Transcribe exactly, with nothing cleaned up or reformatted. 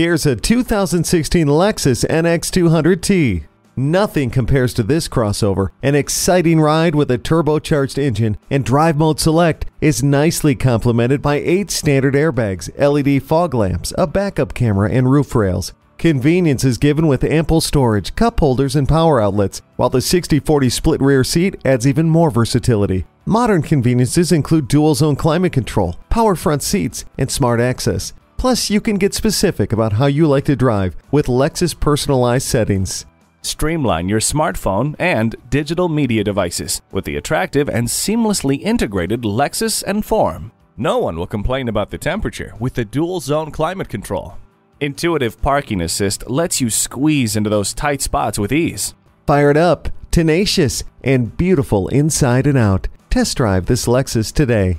Here's a two thousand sixteen Lexus N X two hundred T. Nothing compares to this crossover. An exciting ride with a turbocharged engine, and Drive Mode Select is nicely complemented by eight standard airbags, L E D fog lamps, a backup camera, and roof rails. Convenience is given with ample storage, cup holders, and power outlets, while the sixty forty split rear seat adds even more versatility. Modern conveniences include dual zone climate control, power front seats, and smart access. Plus, you can get specific about how you like to drive with Lexus personalized settings. Streamline your smartphone and digital media devices with the attractive and seamlessly integrated Lexus Enform. No one will complain about the temperature with the dual zone climate control. Intuitive Parking Assist lets you squeeze into those tight spots with ease. Fired up, tenacious, and beautiful inside and out. Test drive this Lexus today.